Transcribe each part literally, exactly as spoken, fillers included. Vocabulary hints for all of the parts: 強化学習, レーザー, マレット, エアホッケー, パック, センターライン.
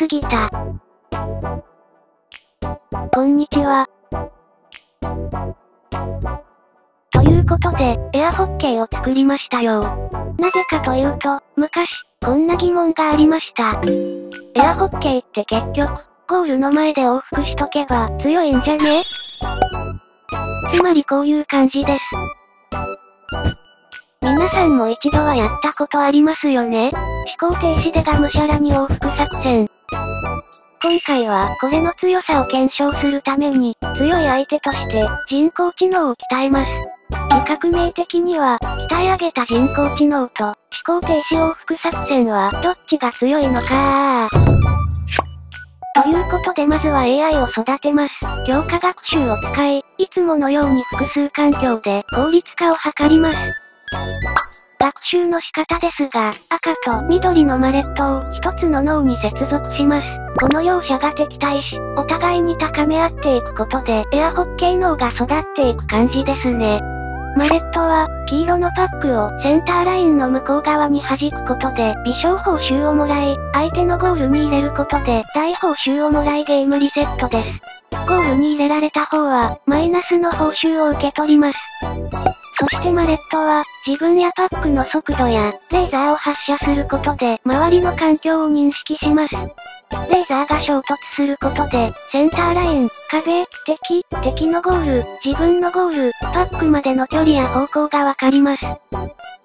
すぎた。こんにちは。ということで、エアホッケーを作りましたよ。なぜかというと、昔、こんな疑問がありました。エアホッケーって結局、ゴールの前で往復しとけば強いんじゃね？つまりこういう感じです。皆さんも一度はやったことありますよね。思考停止でがむしゃらに往復作戦。今回はこれの強さを検証するために、強い相手として人工知能を鍛えます。企画名的には、鍛え上げた人工知能と思考停止往復作戦はどっちが強いのかということでまずは エーアイ を育てます。強化学習を使い、いつものように複数環境で効率化を図ります。学習の仕方ですが、赤と緑のマレットを一つの脳に接続します。この両者が敵対し、お互いに高め合っていくことでエアホッケー脳が育っていく感じですね。マレットは、黄色のパックをセンターラインの向こう側に弾くことで微小報酬をもらい、相手のゴールに入れることで大報酬をもらいゲームリセットです。ゴールに入れられた方は、マイナスの報酬を受け取ります。そしてマレットは、自分やパックの速度や、レーザーを発射することで周りの環境を認識します。レーザーが衝突することで、センターライン、壁、敵、敵のゴール、自分のゴール、パックまでの距離や方向がわかります。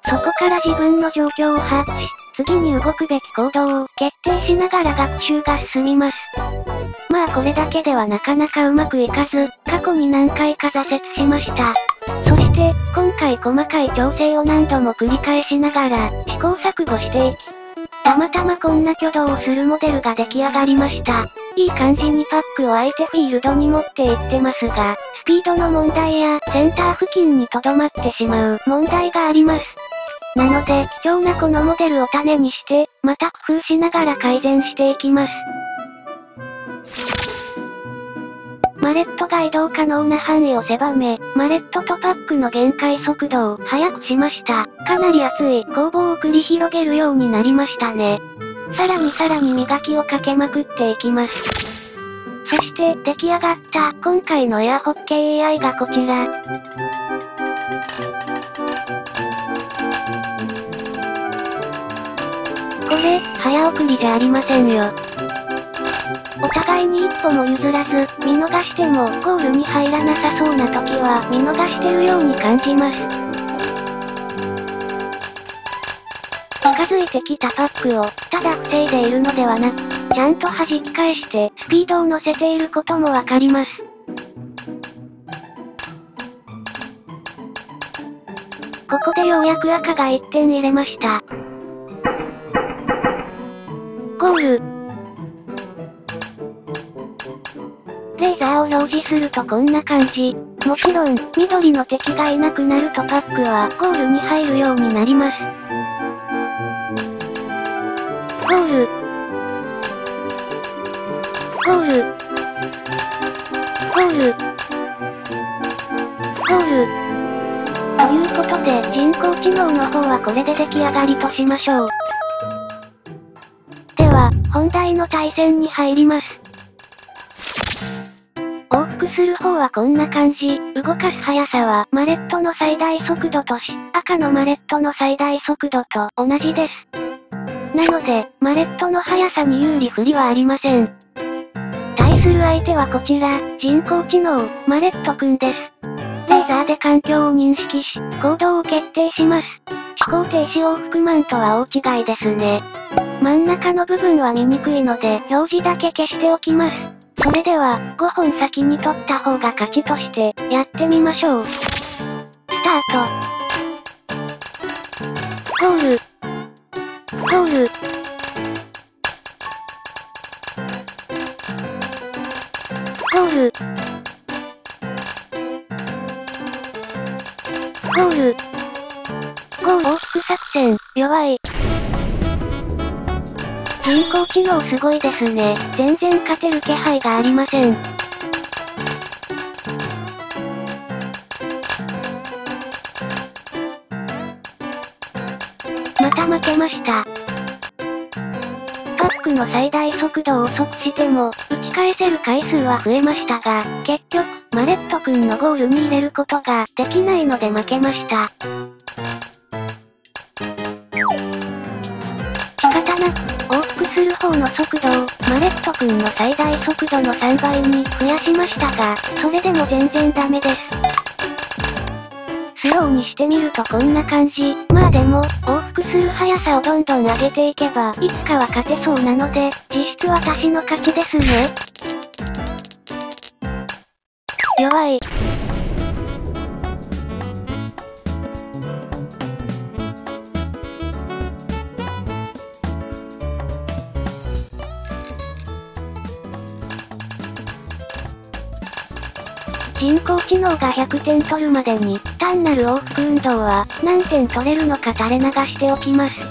そこから自分の状況を把握し、次に動くべき行動を決定しながら学習が進みます。まあこれだけではなかなかうまくいかず、過去に何回か挫折しました。そして、今回細かい調整を何度も繰り返しながら、試行錯誤していき、たまたまこんな挙動をするモデルが出来上がりました。いい感じにパックを相手フィールドに持っていってますが、スピードの問題やセンター付近に留まってしまう問題があります。なので、貴重なこのモデルを種にして、また工夫しながら改善していきます。マレットが移動可能な範囲を狭め、マレットとパックの限界速度を速くしました。かなり熱い攻防を繰り広げるようになりましたね。さらにさらに磨きをかけまくっていきます。そして出来上がった今回のエアホッケー エーアイ がこちら。これ、早送りじゃありませんよ。お互いに一歩も譲らず、見逃してもゴールに入らなさそうな時は見逃してるように感じます。近づいてきたパックを、ただ防いでいるのではなく、ちゃんと弾き返してスピードを乗せていることもわかります。ここでようやく赤がいってん入れました。ゴール。レーザーを表示するとこんな感じ。もちろん、緑の敵がいなくなるとパックはゴールに入るようになります。ゴール。ゴール。ゴール。ゴール。ということで、人工知能の方はこれで出来上がりとしましょう。では、本題の対戦に入ります。往復する方はこんな感じ。動かす速さは、マレットの最大速度とし、赤のマレットの最大速度と同じです。なので、マレットの速さに有利不利はありません。対する相手はこちら、人工知能、マレットくんです。レーザーで環境を認識し、行動を決定します。思考停止往復マンとは大違いですね。真ん中の部分は見にくいので、表示だけ消しておきます。それでは、ごほん先に取った方が勝ちとして、やってみましょう。スタート。ゴール。ゴール。ゴール。ゴール。ゴール往復作戦、弱い。人工知能すごいですね。全然勝てる気配がありません。また負けました。パバックの最大速度を遅くしても、打ち返せる回数は増えましたが、結局、マレット君のゴールに入れることができないので負けました。仕方なく、往復する方の速度を、マレット君の最大速度のさんばいに増やしましたが、それでも全然ダメです。スローにしてみるとこんな感じ。まあでも、往復する速さをどんどん上げていけば、いつかは勝てそうなので、実質私の勝ちですね。弱い。人工知能がひゃくてん取るまでに、単なる往復運動は何点取れるのか垂れ流しておきます。